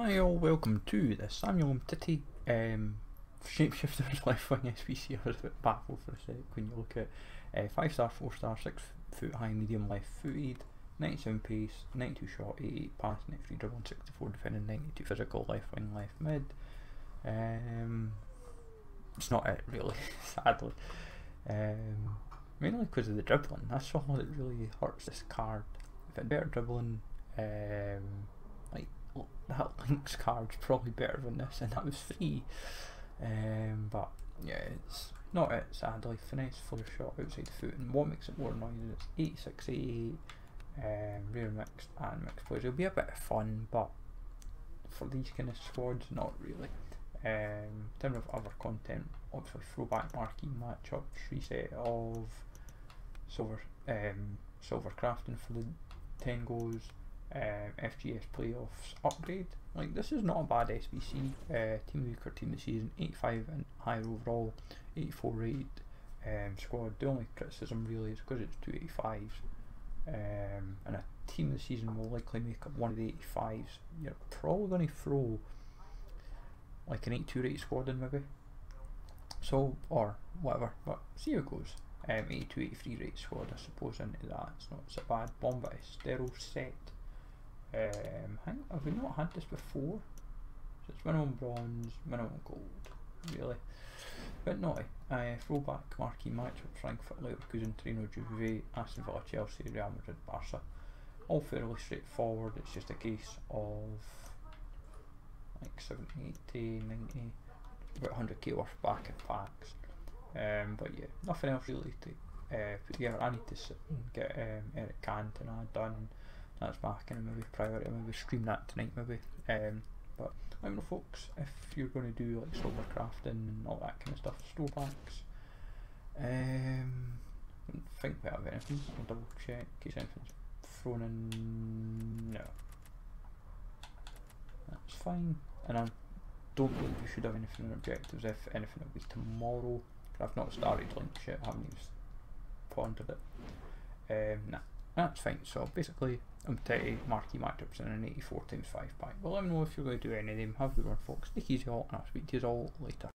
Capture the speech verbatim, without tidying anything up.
Hi all, welcome to the Samuel Umtiti um, Shapeshifters left wing S B C. I was a bit baffled for a sec when you look at uh, five star, four star, six foot high, medium left footed, ninety-seven pace, ninety-two shot, eighty-eight pass, next reader, one sixty-four defending, ninety-two physical, left wing, left mid. Um, it's not it really, sadly. Um, mainly because of the dribbling, that's all that really hurts this card. If it better dribbling, um, like that Link's card's probably better than this, and that was free. Um, but yeah, it's not it, sadly. Finesse Flare Shot, Outside the Foot, and what makes it more annoying is eighty-six, eighty-eight, um, Rear Mixed and Mixed Plays. It'll be a bit of fun, but for these kind of squads, not really. Um, in terms of other content, obviously Throwback Marquee Matchups, reset of silver, um, silver crafting for the ten goals, um, F G S Playoffs upgrade. Like, this is not a bad S B C. Uh, team of the week or team of the season, eighty-five and higher overall, eighty-four rated um, squad. The only criticism really is because it's two eighty-fives, um, and a team of the season will likely make up one of the eighty-fives. You're probably going to throw like an eighty-two rated squad in maybe, so or whatever, but see how it goes. Um, eighty-two eighty-three rated squad I suppose into that, it's not so bad. Bomba is sterile set. Um, hang, have we not had this before? So it's minimum bronze, minimum gold, really. But naughty. Uh, throwback marquee matchups: Frankfurt, Leverkusen, Torino, Juve, Aston Villa, Chelsea, Real Madrid, Barca. All fairly straightforward, it's just a case of like seventy, eighty, ninety, about one hundred K worth back in packs. Um, but yeah, nothing else really to uh, put together. I need to sit and get um, Eric Cantona done. That's back in maybe priority, maybe stream that tonight maybe. Um, but I don't know folks, if you're going to do like solar crafting and all that kind of stuff, store packs. Um, I don't think we have anything, I'll double check in case anything's thrown in. No. That's fine, and I don't believe we should have anything on objectives. If anything it'll be tomorrow. I've not started Link yet, I haven't even pondered it. Um, nah, that's fine. So basically I'm thirty marquee matchups and an eighty-four times five pack. Well, let me know if you're going to do any of them. Have a good one folks, take easy all, and I'll speak to you all later.